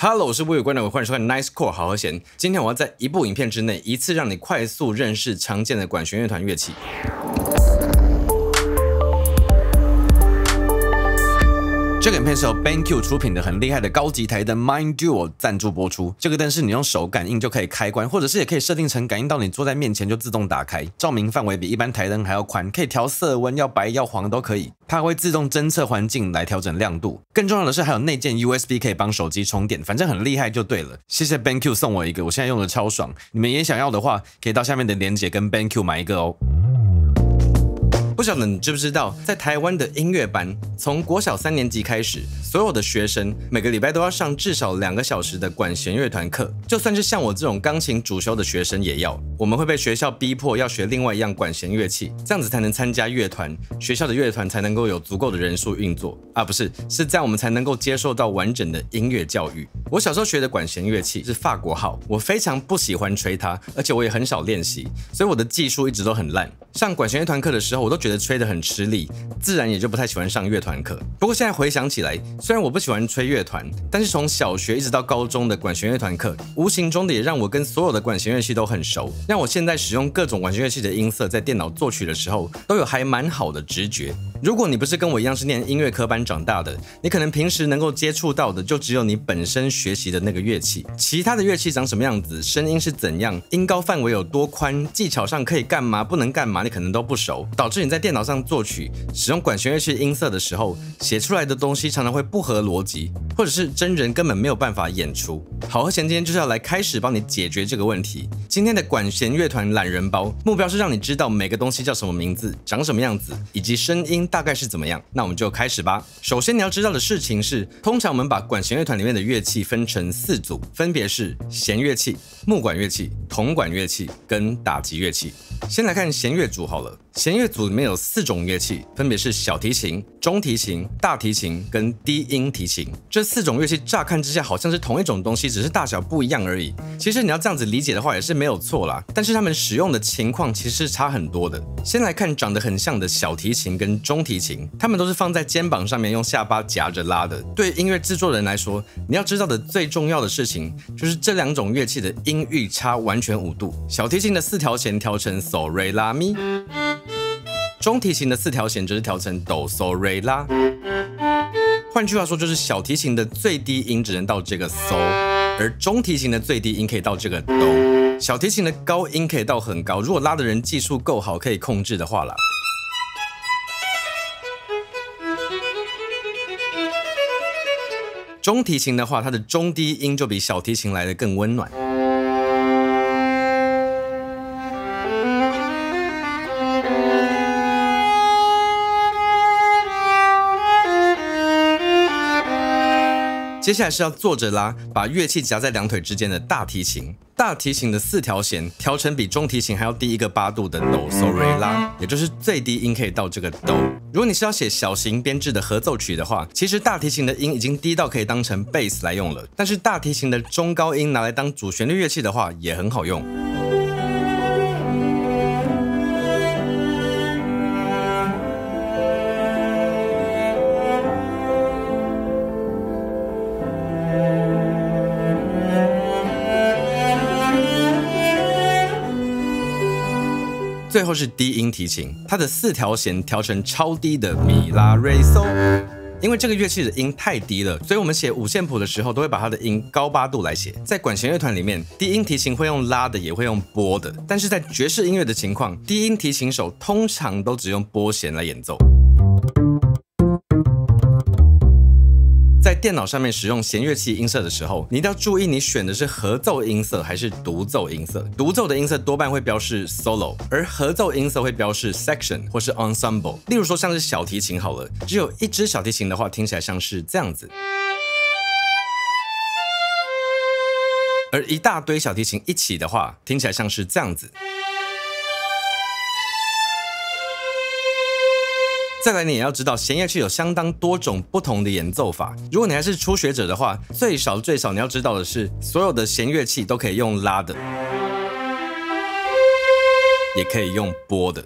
Hello， 我是微微观众，欢迎收看 Nice Core 好和弦。今天我要在一部影片之内，一次让你快速认识常见的管弦乐团乐器。这个影片是由 BenQ 出品的很厉害的高级台灯 Mind Duo 赞助播出。这个灯是你用手感应就可以开关，或者是也可以设定成感应到你坐在面前就自动打开。照明范围比一般台灯还要宽，可以调色温，要白要黄都可以。它会自动侦测环境来调整亮度。更重要的是还有内建 USB 可以帮手机充电，反正很厉害就对了。谢谢 BenQ 送我一个，我现在用的超爽。你们也想要的话，可以到下面的链接跟 BenQ 买一个哦。 不晓得你知不知道，在台湾的音乐班，从国小3年级开始，所有的学生每个礼拜都要上至少2个小时的管弦乐团课。就算是像我这种钢琴主修的学生也要，我们会被学校逼迫要学另外一样管弦乐器，这样子才能参加乐团，学校的乐团才能够有足够的人数运作啊，不是，是这样我们才能够接受到完整的音乐教育。我小时候学的管弦乐器是法国号，我非常不喜欢吹它，而且我也很少练习，所以我的技术一直都很烂。上管弦乐团课的时候，我都觉得吹得很吃力，自然也就不太喜欢上乐团课。不过现在回想起来，虽然我不喜欢吹乐团，但是从小学一直到高中的管弦乐团课，无形中的也让我跟所有的管弦乐器都很熟，让我现在使用各种管弦乐器的音色，在电脑作曲的时候都有还蛮好的直觉。如果你不是跟我一样是念音乐科班长大的，你可能平时能够接触到的就只有你本身学习的那个乐器，其他的乐器长什么样子，声音是怎样，音高范围有多宽，技巧上可以干嘛，不能干嘛，你可能都不熟，导致你在 在电脑上作曲，使用管弦乐器音色的时候，写出来的东西常常会不合逻辑，或者是真人根本没有办法演出。好和弦今天就是要来开始帮你解决这个问题。今天的管弦乐团懒人包，目标是让你知道每个东西叫什么名字、长什么样子，以及声音大概是怎么样。那我们就开始吧。首先你要知道的事情是，通常我们把管弦乐团里面的乐器分成4组，分别是弦乐器、木管乐器、铜管乐器跟打击乐器。先来看弦乐组好了。 弦乐组里面有4种乐器，分别是小提琴、中提琴、大提琴跟低音提琴。这4种乐器乍看之下好像是同一种东西，只是大小不一样而已。其实你要这样子理解的话也是没有错啦，但是它们使用的情况其实是差很多的。先来看长得很像的小提琴跟中提琴，它们都是放在肩膀上面用下巴夹着拉的。对音乐制作人来说，你要知道的最重要的事情就是这2种乐器的音域差完全5度。小提琴的4条弦调成 sol re la mi。 中提琴的4条弦则是调成哆、嗦、瑞、拉。换句话说，就是小提琴的最低音只能到这个嗦，而中提琴的最低音可以到这个哆。小提琴的高音可以到很高，如果拉的人技术够好，可以控制的话啦。 中提琴的话，它的中低音就比小提琴来得更温暖。 接下来是要坐着拉，把乐器夹在2腿之间的大提琴。大提琴的4条弦调成比中提琴还要低1个8度的哆、嗦、瑞、拉，也就是最低音可以到这个哆。如果你是要写小型编制的合奏曲的话，其实大提琴的音已经低到可以当成贝斯来用了，但是大提琴的中高音拿来当主旋律乐器的话，也很好用。 最后是低音提琴，它的4条弦调成超低的咪拉瑞嗦。因为这个乐器的音太低了，所以我们写5线谱的时候都会把它的音高8度来写。在管弦乐团里面，低音提琴会用拉的，也会用拨的，但是在爵士音乐的情况，低音提琴手通常都只用拨弦来演奏。 在电脑上面使用弦乐器音色的时候，你一定要注意你选的是合奏音色还是独奏音色。独奏的音色多半会标示 solo， 而合奏音色会标示 section 或是 ensemble。例如说像是小提琴好了，只有1只小提琴的话，听起来像是这样子。 而一大堆小提琴一起的话，听起来像是这样子。 再来，你也要知道弦乐器有相当多种不同的演奏法。如果你还是初学者的话，最少你要知道的是，所有的弦乐器都可以用拉的，也可以用拨的。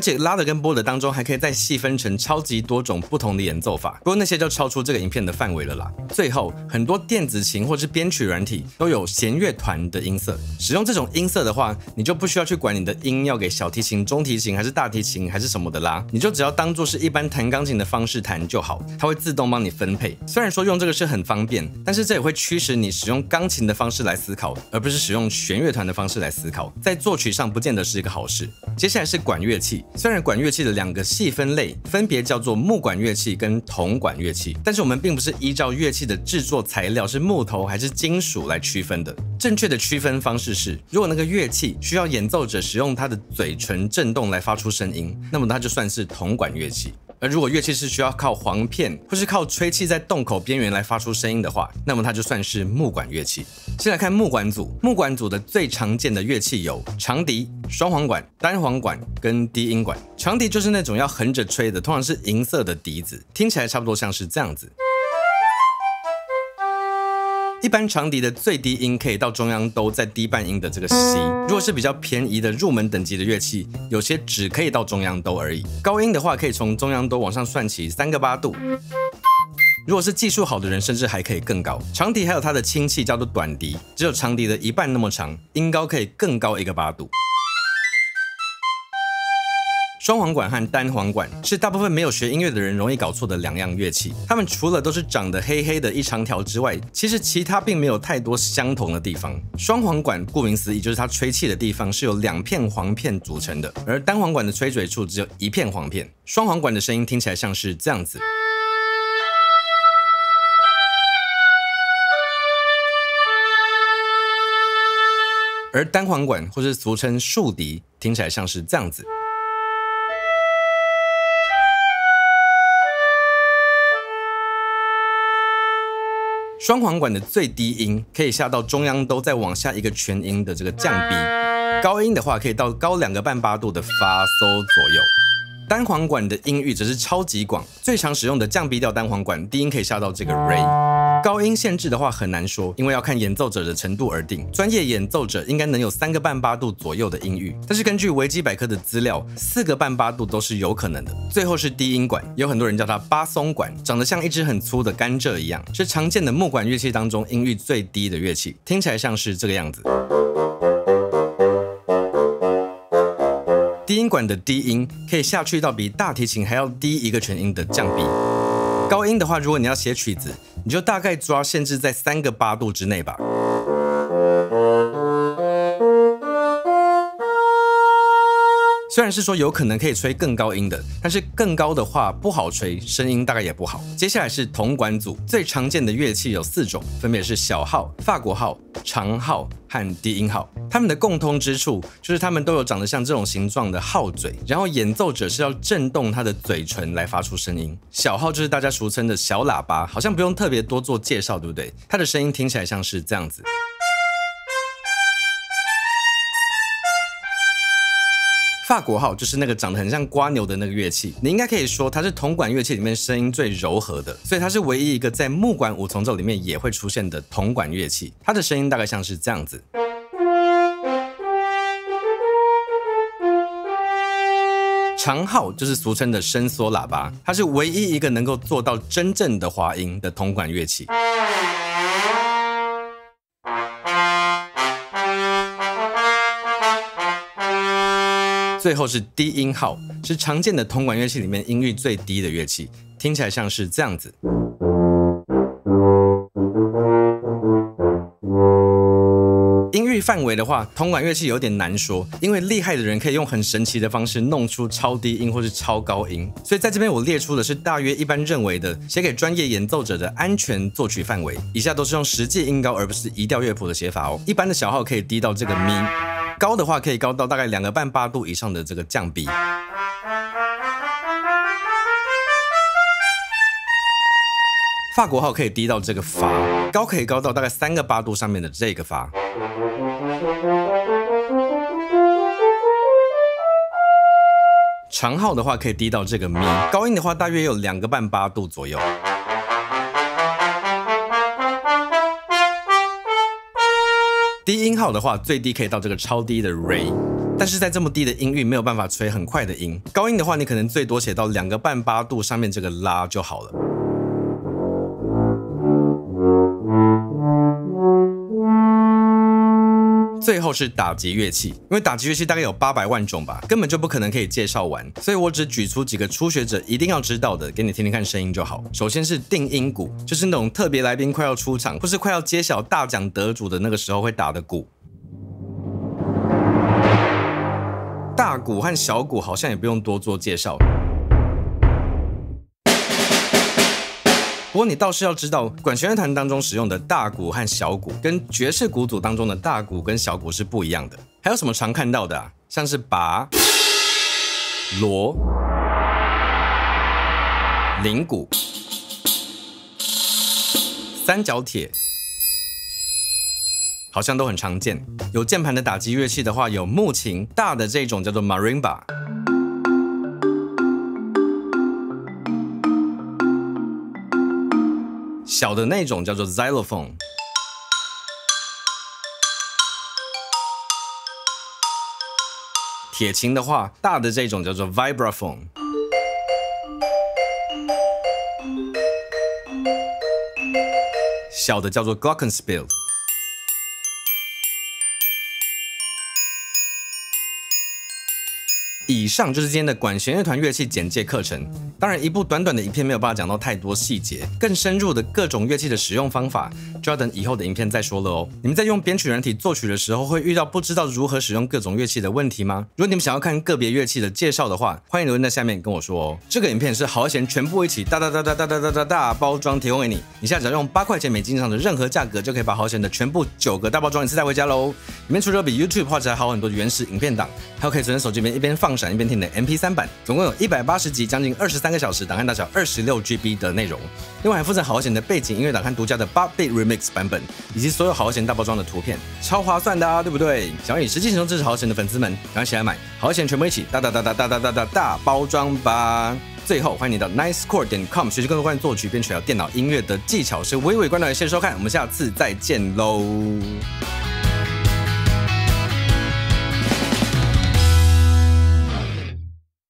而且拉的跟拨的当中还可以再细分成超级多种不同的演奏法，不过那些就超出这个影片的范围了啦。最后，很多电子琴或是编曲软体都有弦乐团的音色，使用这种音色的话，你就不需要去管你的音要给小提琴、中提琴还是大提琴还是什么的啦，你就只要当做是一般弹钢琴的方式弹就好，它会自动帮你分配。虽然说用这个是很方便，但是这也会驱使你使用钢琴的方式来思考，而不是使用弦乐团的方式来思考，在作曲上不见得是一个好事。接下来是管乐器，虽然管乐器的两个细分类分别叫做木管乐器跟铜管乐器，但是我们并不是依照乐器的制作材料是木头还是金属来区分的。正确的区分方式是，如果那个乐器需要演奏者使用他的嘴唇震动来发出声音，那么它就算是铜管乐器。而如果乐器是需要靠簧片或是靠吹气在洞口边缘来发出声音的话，那么它就算是木管乐器。先来看木管组，木管组的最常见的乐器有长笛、双簧管、单簧管跟低音管。长笛就是那种要横着吹的，通常是银色的笛子，听起来差不多像是这样子。一般长笛的最低音可以到中央都在低半音的这个 C， 如果是比较便宜的入门等级的乐器，有些只可以到中央都而已。高音的话可以从中央都往上算起3个8度。如果是技术好的人，甚至还可以更高。长笛还有它的亲戚叫做短笛，只有长笛的1/2那么长，音高可以更高1个8度。双簧管和单簧管是大部分没有学音乐的人容易搞错的两样乐器，它们除了都是长得黑黑的一长条之外，其实其他并没有太多相同的地方。双簧管顾名思义就是它吹气的地方是由2片簧片组成的，而单簧管的吹嘴处只有1片簧片。双簧管的声音听起来像是这样子。而单簧管或是俗称竖笛听起来像是这样子。双簧管的最低音可以下到中央都再往下1个全音的这个降 B， 高音的话可以到高2个半8度的发嗦左右。单簧管的音域则是超级广，最常使用的降 B 调单簧管低音可以下到这个 Re。 高音限制的话很难说，因为要看演奏者的程度而定。专业演奏者应该能有3个半8度左右的音域，但是根据维基百科的资料，4个半8度都是有可能的。最后是低音管，有很多人叫它巴松管，长得像一支很粗的甘蔗一样，是常见的木管乐器当中音域最低的乐器，听起来像是这个样子。低音管的低音可以下去到比大提琴还要低1个全音的降 B。 高音的话，如果你要写曲子，你就大概抓限制在3个8度之内吧。虽然是说有可能可以吹更高音的，但是更高的话不好吹，声音大概也不好。接下来是铜管组，最常见的乐器有4种，分别是小号、法国号、长号和低音号。它们的共通之处就是它们都有长得像这种形状的号嘴，然后演奏者是要震动它的嘴唇来发出声音。小号就是大家俗称的小喇叭，好像不用特别多做介绍，对不对？它的声音听起来像是这样子。法国号就是那个长得很像瓜牛的那个乐器，你应该可以说它是铜管乐器里面声音最柔和的，所以它是唯一一个在木管五重奏里面也会出现的铜管乐器。它的声音大概像是这样子。长号就是俗称的伸缩喇叭，它是唯一一个能够做到真正的滑音的铜管乐器。最后是低音号，是常见的铜管乐器里面音域最低的乐器，听起来像是这样子。音域范围的话，铜管乐器有点难说，因为厉害的人可以用很神奇的方式弄出超低音或是超高音，所以在这边我列出的是大约一般认为的写给专业演奏者的安全作曲范围，以下都是用实际音高而不是移调乐谱的写法哦。一般的小号可以低到这个咪，高的话可以高到大概2个半8度以上的这个降 B。法国号可以低到这个发，高可以高到大概3个8度上面的这个发。长号的话可以低到这个咪，高音的话大约有2个半8度左右。低音号的话，最低可以到这个超低的 Re。但是在这么低的音域没有办法吹很快的音。高音的话，你可能最多写到2.58度上面这个拉就好了。 最后是打击乐器，因为打击乐器大概有800万种吧，根本就不可能可以介绍完，所以我只举出几个初学者一定要知道的，给你听听看声音就好。首先是定音鼓，就是那种特别来宾快要出场或是快要揭晓大奖得主的那个时候会打的鼓。大鼓和小鼓好像也不用多做介绍。 不过你倒是要知道，管弦乐团当中使用的大鼓和小鼓，跟爵士鼓组当中的大鼓跟小鼓是不一样的。还有什么常看到的啊？像是拔、锣、铃鼓、三角铁，好像都很常见。有键盘的打击乐器的话，有木琴，大的这种叫做 marimba。 小的那种叫做 xylophone， 铁琴的话，大的这种叫做 vibraphone。小的叫做 glockenspiel。以上就是今天的管弦乐团乐器简介课程。当然，一部短短的影片没有办法讲到太多细节，更深入的各种乐器的使用方法，就要等以后的影片再说了哦。你们在用编曲软体作曲的时候，会遇到不知道如何使用各种乐器的问题吗？如果你们想要看个别乐器的介绍的话，欢迎留言在下面跟我说哦。这个影片是好弦全部一起大包装提供给你，你现在只要用8块钱美金以上的任何价格，就可以把好弦的全部9个大包装一次带回家喽。里面除了比 YouTube 画质还好很多的原始影片档，还有可以存在手机里面一边放 一边听的 MP3 版，总共有180集，将近23个小时，档案大小26GB 的内容。另外还附赠好好弦的背景音乐档和独家的8-bit remix 版本，以及所有好好弦大包装的图片，超划算的啊，对不对？想要以实际行动支持好好弦的粉丝们，赶快起来买好好弦，全部一起大包装吧！最后欢迎你到 nicecore.com 学习更多关于作曲编曲还有电脑音乐的技巧。是微微关注，谢谢收看，我们下次再见喽。